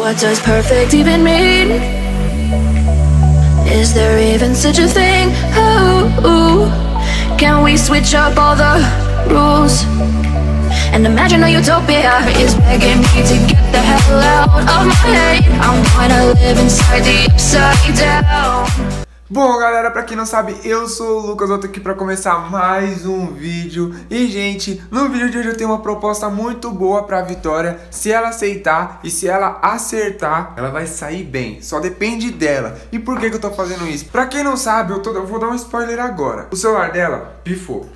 What does perfect even mean? Is there even such a thing? Ooh, can we switch up all the rules? And imagine a utopia is begging me to get the hell out of my head. I'm gonna live inside the upside down. Bom, galera, pra quem não sabe, eu sou o Lucas, eu tô aqui pra começar mais um vídeo. E, gente, no vídeo de hoje eu tenho uma proposta muito boa pra Vitória. Se ela aceitar e se ela acertar, ela vai sair bem. Só depende dela. E por que eu tô fazendo isso? Pra quem não sabe, eu vou dar um spoiler agora. O celular dela pifou.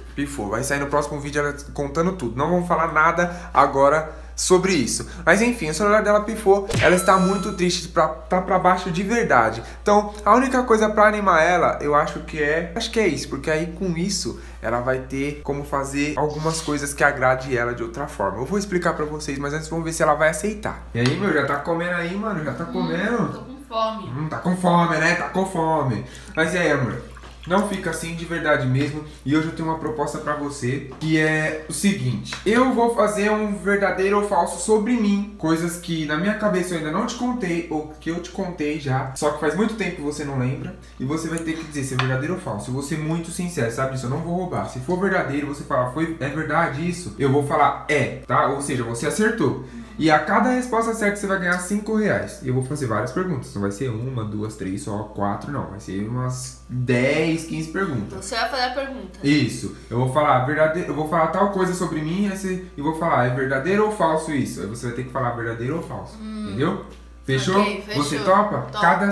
Vai sair no próximo vídeo ela contando tudo. Não vamos falar nada agora sobre isso, mas enfim, o celular dela pifou, ela está muito triste, tá pra baixo de verdade. Então a única coisa pra animar ela, eu acho que é, isso, porque aí com isso ela vai ter como fazer algumas coisas que agrade ela de outra forma. Eu vou explicar pra vocês, mas antes vamos ver se ela vai aceitar. E aí, meu, já tá comendo aí, mano? Já tá comendo? Tô com fome. Tá com fome, né? Tá com fome. Mas é, amor, não fica assim, de verdade mesmo. E hoje eu tenho uma proposta pra você, que é o seguinte: eu vou fazer um verdadeiro ou falso sobre mim, coisas que na minha cabeça eu ainda não te contei, ou que eu te contei já, só que faz muito tempo que você não lembra. E você vai ter que dizer se é verdadeiro ou falso. Eu vou ser muito sincero, sabe disso? Eu não vou roubar. Se for verdadeiro, você fala, é verdade isso? Eu vou falar, é, tá? Ou seja, você acertou. E a cada resposta certa você vai ganhar 5 reais. E eu vou fazer várias perguntas. Não vai ser uma, duas, três, só quatro, não. Vai ser umas 10, 15 perguntas. Você vai fazer a pergunta. Isso. Eu vou falar verdadeiro, eu vou falar tal coisa sobre mim e vou falar, é verdadeiro ou falso isso? Aí você vai ter que falar verdadeiro ou falso. Entendeu? Fechou? Okay, fechou? Você topa? Top. Cada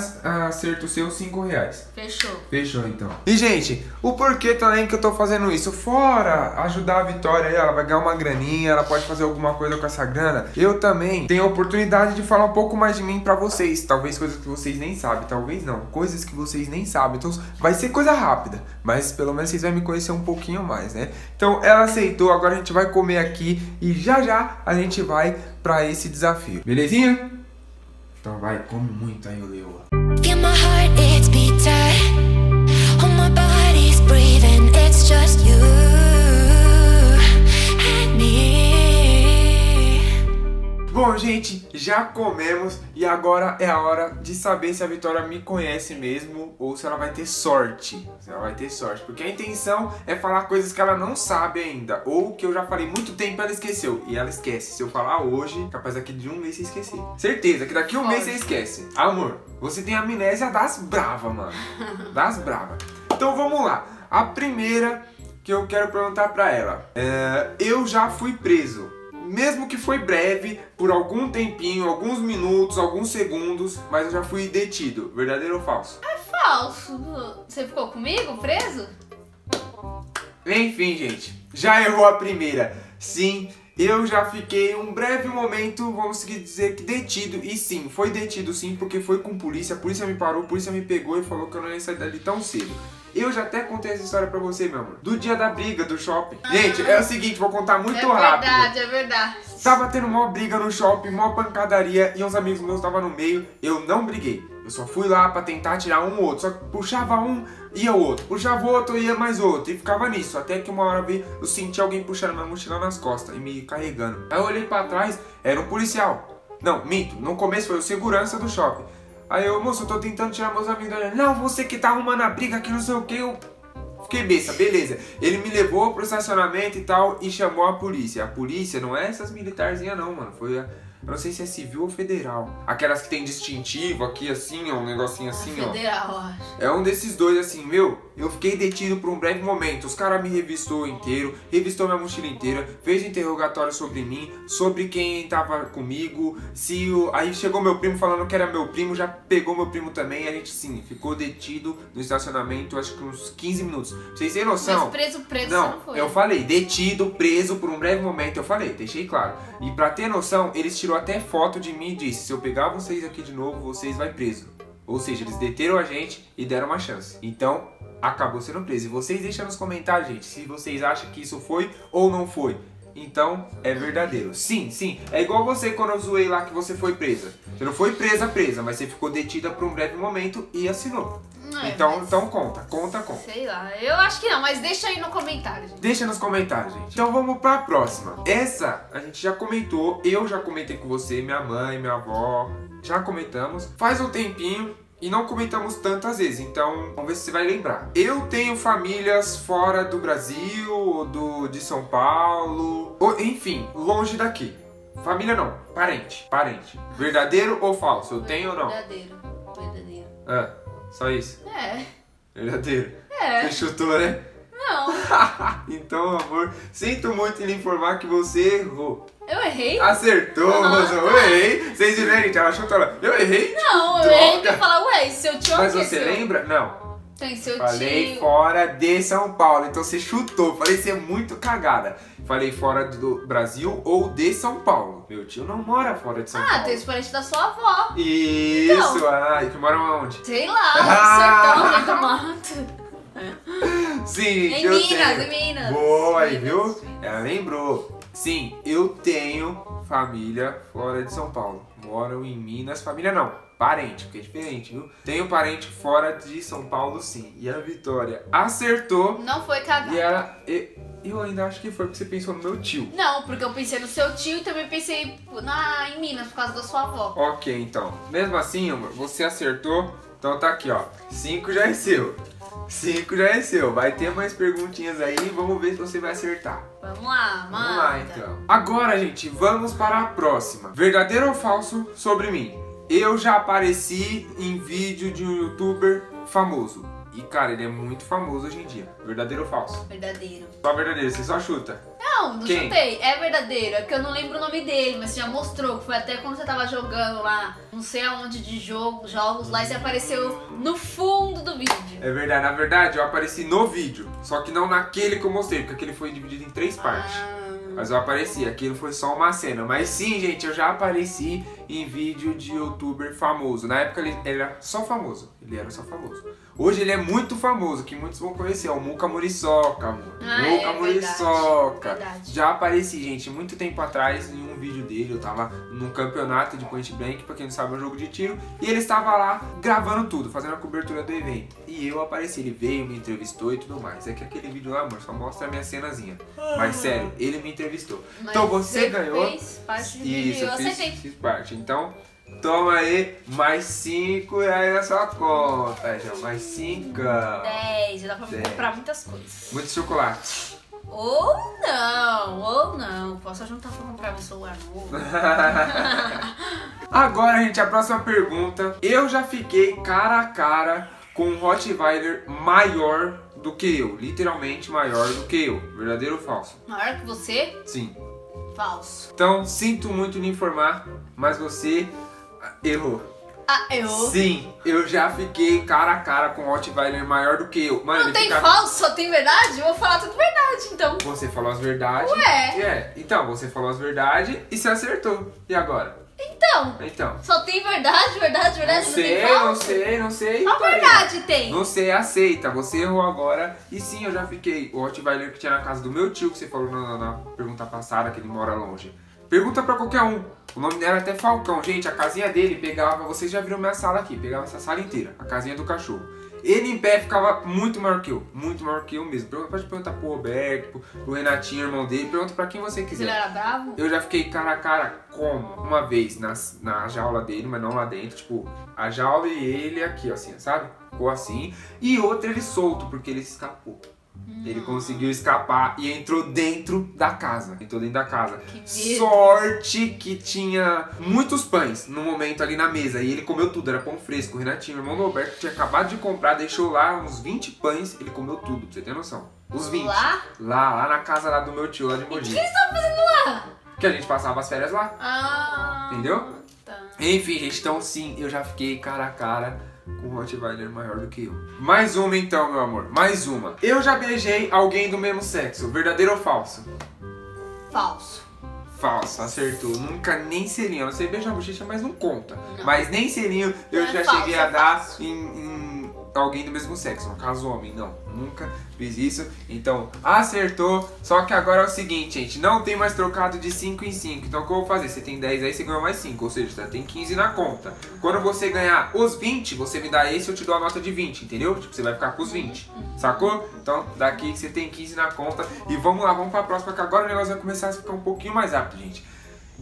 acerto seu, 5 reais. Fechou. Fechou, então. E, gente, o porquê também que eu tô fazendo isso? Fora ajudar a Vitória, ela vai ganhar uma graninha, ela pode fazer alguma coisa com essa grana. Eu também tenho a oportunidade de falar um pouco mais de mim pra vocês. Talvez coisas que vocês nem sabem, talvez não. Coisas que vocês nem sabem. Então, vai ser coisa rápida. Mas, pelo menos, vocês vão me conhecer um pouquinho mais, né? Então, ela aceitou. Agora a gente vai comer aqui e já a gente vai pra esse desafio. Belezinha? Então vai, come muito aí, Leoa. Feel my heart, it's beating. Oh, my body's breathing. It's just you and me. Bom, gente, já comemos e agora é a hora de saber se a Vitória me conhece mesmo ou se ela vai ter sorte. Se ela vai ter sorte, porque a intenção é falar coisas que ela não sabe ainda ou que eu já falei muito tempo e ela esqueceu. E ela esquece. Se eu falar hoje, capaz daqui de um mês você esquecer. Certeza que daqui um mês você esquece. Amor, você tem amnésia das bravas, mano. Das bravas. Então vamos lá. A primeira que eu quero perguntar pra ela é: eu já fui preso. Mesmo que foi breve, por algum tempinho, alguns minutos, alguns segundos, mas eu já fui detido. Verdadeiro ou falso? É falso. Você ficou comigo preso? Enfim, gente, já errou a primeira. Sim, eu já fiquei um breve momento, vamos seguir dizer que detido. E sim, foi detido sim, porque foi com polícia. A polícia me parou, a polícia me pegou e falou que eu não ia sair dali tão cedo. Eu já até contei essa história pra você, meu amor. Do dia da briga do shopping. Gente, é o seguinte, vou contar muito rápido. É verdade. Tava tendo mó briga no shopping, mó pancadaria, e uns amigos meus estavam no meio. Eu não briguei. Eu só fui lá pra tentar tirar um ou outro. Só que puxava um, ia o outro. Puxava outro, ia mais outro. E ficava nisso. Até que uma hora eu senti alguém puxando minha mochila nas costas e me carregando. Aí eu olhei pra trás, era um policial. Não, minto. No começo foi o segurança do shopping. Aí eu, moço, eu tô tentando tirar meus amigos da... Não, você que tá arrumando a briga, que não sei o que, eu fiquei besta, beleza. Ele me levou pro estacionamento e tal e chamou a polícia. A polícia não é essas militarzinhas não, mano. Foi a... Eu não sei se é civil ou federal. Aquelas que tem distintivo aqui assim, ó, um negocinho assim, ó. Federal, é um desses dois assim, meu. Eu fiquei detido por um breve momento. Os caras me revistou inteiro, revistou minha mochila inteira, fez interrogatório sobre mim, sobre quem tava comigo, se eu... Aí chegou meu primo falando que era meu primo, já pegou meu primo também. A gente sim, ficou detido no estacionamento, acho que uns 15 minutos. Vocês têm noção? Mas preso não foi. Eu falei, detido, preso por um breve momento, eu falei, deixei claro. E pra ter noção, eles tiraram até foto de mim e disse: se eu pegar vocês aqui de novo, vocês vai preso. Ou seja, eles deteram a gente e deram uma chance. Então, acabou sendo preso. E vocês deixam nos comentários, gente, se vocês acham que isso foi ou não foi. Então, é verdadeiro. Sim, sim. É igual você quando eu zoei lá que você foi presa. Você não foi presa, mas você ficou detida por um breve momento e assinou. É, então, mas... então conta. Sei lá, eu acho que não, mas deixa aí no comentário, gente. Deixa nos comentários, gente. Então vamos pra próxima. Essa a gente já comentou, eu já comentei com você, minha mãe, minha avó. Já comentamos, faz um tempinho. E não comentamos tantas vezes, então vamos ver se você vai lembrar. Eu tenho famílias fora do Brasil, ou de São Paulo, ou, enfim, longe daqui. Família não, parente. Verdadeiro ou falso? Eu tenho ou não? Verdadeiro. Ah, só isso? É. Verdadeiro? É. Você chutou, né? Não. Então, amor, sinto muito em lhe informar que você errou. Eu errei? Acertou, moça. Eu errei. Vocês viram, gente? Ela chutou lá. Eu errei? Não, eu errei pra falar, ué, seu tio. Mas você lembra? Não. Tem seu tio. Falei fora de São Paulo. Então você chutou. Falei, você é muito cagada. Falei fora do Brasil ou de São Paulo. Meu tio não mora fora de São Paulo. Ah, tem os parentes da sua avó. Isso, então. Ah, e que moram onde? Sei lá, no sertão, no mato. Sim, em eu Minas, tenho. Minas. Boa, aí, viu? Minas. Ela lembrou. Sim, eu tenho família fora de São Paulo. Moram em Minas, família não, parente, porque é diferente, viu? Tenho parente fora de São Paulo, sim. E a Vitória acertou. Não foi cagada. E ela... Eu ainda acho que foi porque você pensou no meu tio. Não, porque eu pensei no seu tio e também pensei em Minas, por causa da sua avó. Ok, então. Mesmo assim, amor, você acertou. Então tá aqui, ó. 5 já é seu. 5 já é seu. Vai ter mais perguntinhas aí. Vamos ver se você vai acertar. Vamos lá, mano. Vamos lá, então. Agora, gente, vamos para a próxima. Verdadeiro ou falso sobre mim? Eu já apareci em vídeo de um youtuber famoso. E, cara, ele é muito famoso hoje em dia. Verdadeiro ou falso? Verdadeiro. Só verdadeiro. Você só chuta. Não Quem? Chutei. É verdadeiro. É que eu não lembro o nome dele, mas você já mostrou. Foi até quando você tava jogando lá, não sei aonde de jogos lá, e você apareceu no fundo do vídeo. É verdade. Na verdade, eu apareci no vídeo. Só que não naquele que eu mostrei, porque aquele foi dividido em 3 partes. Mas eu apareci. Aquilo foi só uma cena. Mas sim, gente, eu já apareci em vídeo de youtuber famoso. Na época ele era só famoso. Hoje ele é muito famoso, que muitos vão conhecer. O Muca Muriçoca, amor. Muca Muriçoca. Verdade. Já apareci, gente, muito tempo atrás em um vídeo dele. Eu tava num campeonato de Point Blank, pra quem não sabe, é um jogo de tiro. E ele estava lá gravando tudo, fazendo a cobertura do evento. E eu apareci, ele veio, me entrevistou e tudo mais. É que aquele vídeo lá, amor, só mostra a minha cenazinha. Mas sério, ele me entrevistou. Mas então você ganhou. Fez parte do vídeo. Eu fiz parte. Então, toma aí, mais 5 aí na sua conta. Já mais 5. 10, já dá pra comprar muitas coisas. Muito chocolate. Ou não. Posso juntar pra comprar um celular novo. Agora, gente, a próxima pergunta. Eu já fiquei cara a cara com um Rottweiler maior do que eu. Literalmente maior do que eu. Verdadeiro ou falso? Maior que você? Sim. Falso. Então, sinto muito lhe informar, mas você errou. Ah, errou? Sim, eu já fiquei cara a cara com o Rottweiler maior do que eu. Mano, não tem falso, só tem verdade? Eu vou falar tudo verdade, então. Você falou as verdades. Ué? É, então, você falou as verdades e se acertou. E agora? Então. Só tem verdade, não tem falso? Não sei. Só verdade tem. Não sei, aceita. Você errou agora. E sim, eu já fiquei. O Rottweiler que tinha na casa do meu tio, que você falou na pergunta passada, que ele mora longe. Pergunta pra qualquer um. O nome dela era até Falcão. Gente, a casinha dele pegava... Vocês já viram minha sala aqui. Pegava essa sala inteira. A casinha do cachorro. Ele em pé ficava muito maior que eu. Muito maior que eu mesmo. Pode perguntar pro Roberto, pro Renatinho, irmão dele. Pergunta pra quem você quiser. Ele era bravo? Eu já fiquei cara a cara como? Uma vez na jaula dele, mas não lá dentro. Tipo, a jaula e ele aqui, assim, sabe? Ficou assim. E outra ele solto, porque ele escapou. Ele conseguiu escapar e entrou dentro da casa. Que sorte que tinha muitos pães no momento ali na mesa. E ele comeu tudo, era pão fresco. O Renatinho, o irmão do Roberto, tinha acabado de comprar, deixou lá uns 20 pães. Ele comeu tudo, pra você ter noção. Os 20. Lá na casa lá do meu tio, lá de Mogi. O que eles estavam fazendo lá? Que a gente passava as férias lá. Entendeu? Tá. Enfim, gente, então sim, eu já fiquei cara a cara com um Rottweiler maior do que eu. Mais uma então, meu amor. Mais uma. Eu já beijei alguém do mesmo sexo. Verdadeiro ou falso? Falso. Acertou. Nunca nem selinho. Você beija a bochecha, mas não conta. Não. Mas nem selinho eu já cheguei a dar em alguém do mesmo sexo, no caso homem, não, nunca fiz isso. Então acertou, só que agora é o seguinte, gente, não tem mais trocado de 5 em 5, então o que eu vou fazer? Você tem 10 aí, você ganhou mais 5, ou seja, tem 15 na conta. Quando você ganhar os 20, você me dá esse, eu te dou a nota de 20, entendeu? Tipo, você vai ficar com os 20, sacou? Então daqui você tem 15 na conta e vamos lá, vamos pra próxima, que agora o negócio vai começar a ficar um pouquinho mais rápido, gente.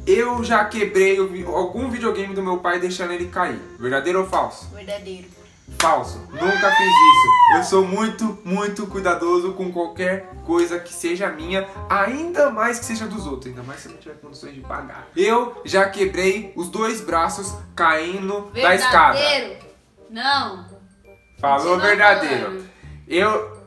Eu já quebrei algum videogame do meu pai deixando ele cair. Verdadeiro ou falso? Verdadeiro. Falso. Nunca fiz isso. Eu sou muito, muito cuidadoso com qualquer coisa que seja minha, ainda mais que seja dos outros. Ainda mais se eu não tiver condições de pagar. Eu já quebrei os dois braços caindo da escada. Verdadeiro. Não. Falou verdadeiro.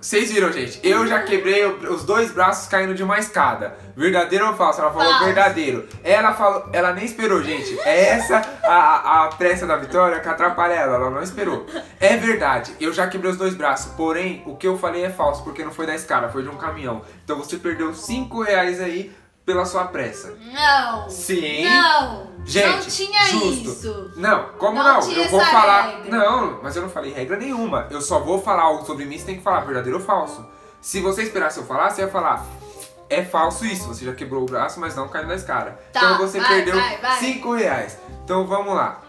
Vocês viram, gente? Eu já quebrei os dois braços caindo de uma escada. Verdadeiro ou falso? Ela falou falso. Verdadeiro. Ela falou, ela nem esperou, gente. É essa a pressa da Vitória que atrapalha ela. Ela não esperou. É verdade. Eu já quebrei os dois braços. Porém, o que eu falei é falso, porque não foi da escada, foi de um caminhão. Então você perdeu 5 reais aí pela sua pressa. Não. Sim. Não. Gente, não tinha justo. Isso. Não, como não? Eu vou falar. Regra. Não, mas eu não falei regra nenhuma. Eu só vou falar algo sobre mim, você tem que falar verdadeiro ou falso. Se você esperasse eu falar, você ia falar: é falso isso. Você já quebrou o braço, mas não caiu na escada. Tá, então você perdeu 5 reais. Então vamos lá.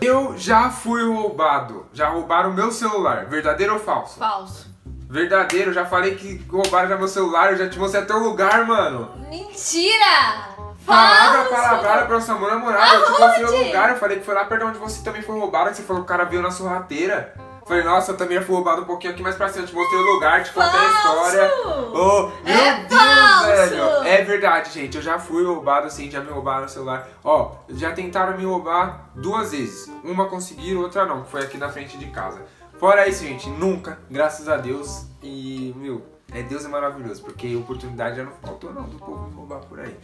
Eu já fui roubado. Já roubaram meu celular. Verdadeiro ou falso? Falso. Verdadeiro, eu já falei que roubaram já meu celular. Eu já te mostrei até o lugar, mano. Mentira! Palavra, palavra pra sua namorada. Eu te mostrei o lugar, eu falei que foi lá perto onde você também foi roubado, que você falou que o cara veio na sorrateira. Falei, nossa, eu também fui roubado um pouquinho aqui mais pra cima. Eu te mostrei o lugar, te contei a história. Oh, meu Deus, velho. É verdade, gente. Eu já fui roubado, assim, já me roubaram o celular. Ó, já tentaram me roubar 2 vezes. Uma conseguiram, outra não, que foi aqui na frente de casa. Fora isso, gente, nunca, graças a Deus. E, meu... Deus é maravilhoso, porque oportunidade já não faltou não do povo roubar por aí.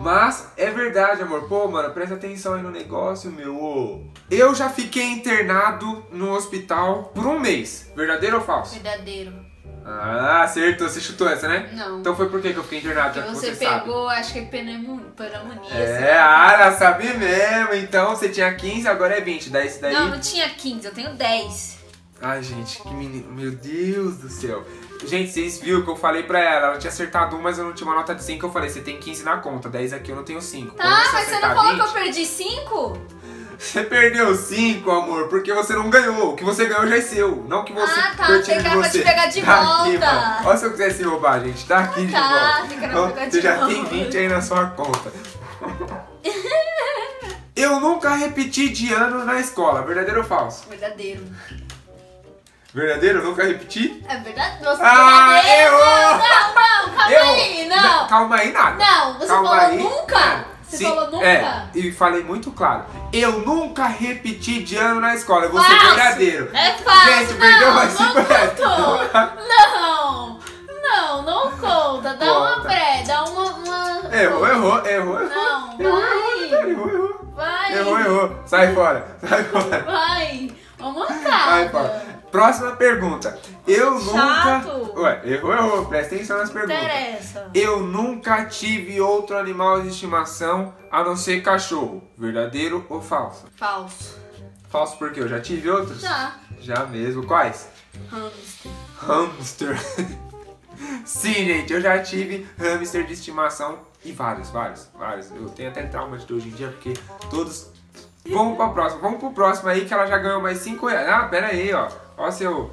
Mas é verdade, amor. Pô, mano, presta atenção aí no negócio, meu. Eu já fiquei internado no hospital por um mês. Verdadeiro ou falso? Verdadeiro. Ah, acertou. Você chutou essa, né? Não. Então foi por que eu fiquei internado? Porque você pegou, sabe? Acho que é pneumonia. É, ela sabe mesmo. Então você tinha 15, agora é 20. Daí isso daí... Não, não tinha 15, eu tenho 10. Ai, gente, que menino. Meu Deus do céu. Gente, vocês viram que eu falei pra ela. Ela tinha acertado 1, mas eu não tinha uma nota de 5. Eu falei, você tem 15 na conta, 10 aqui eu não tenho 5. Tá, mas você não falou 20, que eu perdi 5? Você perdeu 5, amor, porque você não ganhou. O que você ganhou já é seu. Não que você... Ah, tá, você quer pra te pegar de volta. Aqui, olha, se eu quisesse roubar, gente, tá aqui de volta. Tá, você já tem 20 aí na sua conta. Eu nunca repeti de ano na escola. Verdadeiro ou falso? Verdadeiro. Verdadeiro? Eu nunca repeti? É verdade? Você verdadeiro? Errou! Não, calma aí, não! Calma aí, nada! Não, você calma falou aí, nunca! Nada. Você sim, falou nunca? É, e falei muito claro. Eu nunca repeti de ano na escola, eu vou ser verdadeiro. É fácil! Gente, não, perdeu mais 50. Não conta, dá conta. Uma pré, dá uma... Errou. Sai fora. Vai, vamos lá. Próxima pergunta. Eu chato. Nunca... Ué, errou. Presta atenção nas perguntas. Interessa. Eu nunca tive outro animal de estimação a não ser cachorro. Verdadeiro ou falso? Falso. Falso por quê? Eu já tive outros? Já mesmo. Quais? Hamster. Sim, gente. Eu já tive hamster de estimação. E vários. Eu tenho até trauma de hoje em dia, porque todos... Vamos pro próximo aí, que ela já ganhou mais 5 reais. Ah, pera aí, ó. Ó, se eu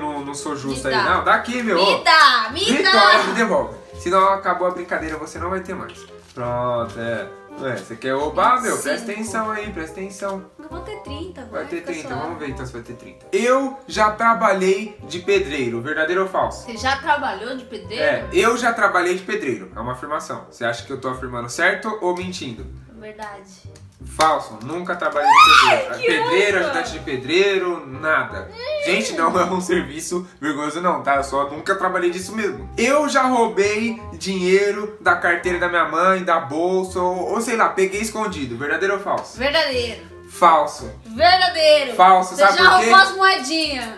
não sou justo aí. Não, dá aqui, meu. Me dá. Me devolve. Se não acabou a brincadeira, você não vai ter mais. Pronto, é. Ué, você quer roubar, meu? Presta atenção aí, presta atenção. Eu vou ter 30. Vai ter 30, vamos ver então se vai ter 30. Eu já trabalhei de pedreiro. Verdadeiro ou falso? Você já trabalhou de pedreiro? É, eu já trabalhei de pedreiro. É uma afirmação. Você acha que eu tô afirmando certo ou mentindo? Verdade. Falso, nunca trabalhei de pedreiro. Pedreiro, ajudante de pedreiro, nada. Gente, não é um serviço vergonhoso não, tá? Eu só nunca trabalhei disso mesmo. Eu já roubei dinheiro da carteira da minha mãe, da bolsa, ou sei lá, peguei escondido. Verdadeiro ou falso? Verdadeiro. Falso. Verdadeiro. Falso, sabe por quê? Você já roubou as moedinhas.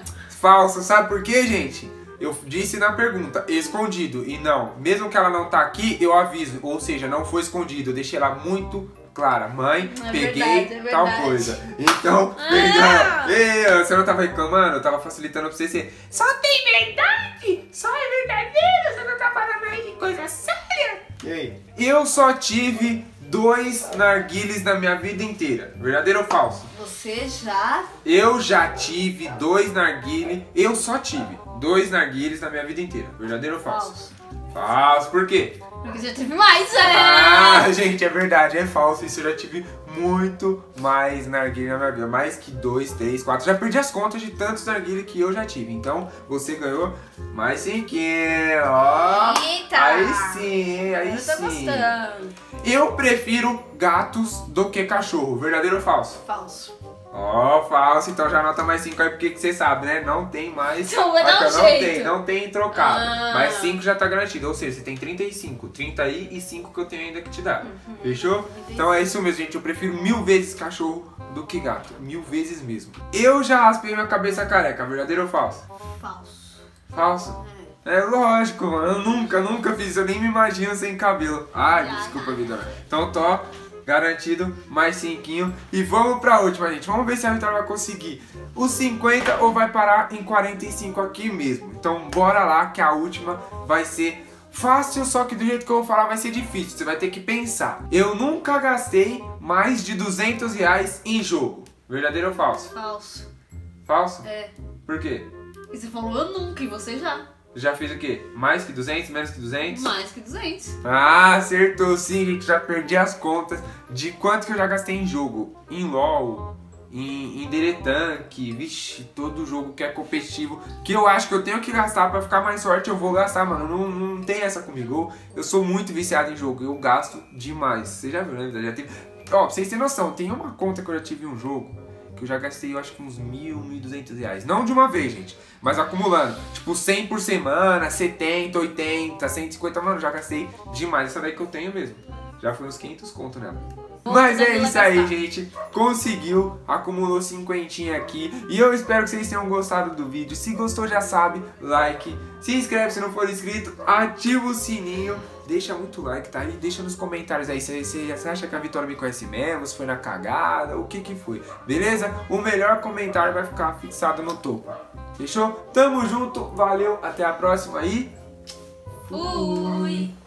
Falso, sabe por quê, gente? Eu disse na pergunta, escondido. E não, mesmo que ela não tá aqui, eu aviso. Ou seja, não foi escondido. Eu deixei ela muito Clara, mãe, peguei verdade, tal coisa. Então, perdão. Você não tava reclamando? Eu tava facilitando pra você. Só tem verdade! Só é verdadeiro! Você não tá falando aí de coisa séria! E aí? Eu só tive 2 narguiles na minha vida inteira. Verdadeiro ou falso? Você já? Eu já tive 2 narguiles. Eu só tive 2 narguiles na minha vida inteira. Verdadeiro ou falso? Falso. Falso. Por quê? Porque já tive mais, né? Ah, gente, é verdade, é falso. Isso eu já tive muito mais narguilha na minha vida. Mais que 2, 3, 4. Já perdi as contas de tantos narguilha que eu já tive. Então, você ganhou mais 5. Ó. Eita! Aí sim, aí sim. Eu tô gostando. Eu prefiro gatos do que cachorro. Verdadeiro ou falso? Falso. Ó, falso, então já anota mais 5 aí, porque você sabe, né? Não tem mais. Então vai dar um jeito. Não tem trocado. Ah. Mas 5 já tá garantido. Ou seja, você tem 35. 30 aí e 5 que eu tenho ainda que te dar. Uhum. Fechou? Entendi. Então é isso mesmo, gente. Eu prefiro 1000 vezes cachorro do que gato. 1000 vezes mesmo. Eu já raspei minha cabeça careca. Verdadeiro ou falso? Falso. Falso? É lógico, mano. Eu nunca fiz. Eu nem me imagino sem cabelo. Ai, já, desculpa, já. Vida. Então tô. Garantido, mais 5. E vamos pra última, gente. Vamos ver se a Vitória vai conseguir os 50 ou vai parar em 45 aqui mesmo. Então bora lá, que a última vai ser fácil, só que do jeito que eu vou falar vai ser difícil. Você vai ter que pensar. Eu nunca gastei mais de 200 reais em jogo. Verdadeiro ou falso? Falso. Falso? É. Por quê? E você falou eu nunca e você já. Já fez o quê? Mais que 200? Menos que 200? Mais que 200. Ah, acertou sim, gente. Já perdi as contas de quanto que eu já gastei em jogo. Em LoL, em Diretank, vixe, todo jogo que é competitivo, que eu acho que eu tenho que gastar pra ficar mais forte, eu vou gastar, mano. Não tem essa comigo. Eu sou muito viciado em jogo, eu gasto demais. Você já viu, né? Já teve... Ó, pra vocês terem noção, tem uma conta que eu já tive em um jogo... Eu já gastei, eu acho que uns 1.000, 1.200 reais. Não de uma vez, gente, mas acumulando. Tipo, 100 por semana, 70, 80, 150. Mano, já gastei demais. Essa daí que eu tenho mesmo. Já foi uns 500 conto nela. Mas é isso aí, gente. Conseguiu, acumulou 50 aqui. E eu espero que vocês tenham gostado do vídeo. Se gostou, já sabe, like. Se inscreve se não for inscrito. Ativa o sininho. Deixa muito like, tá? E deixa nos comentários aí se você acha que a Vitória me conhece mesmo, se foi na cagada, o que que foi, beleza? O melhor comentário vai ficar fixado no topo. Fechou? Tamo junto, valeu, até a próxima e... Fui!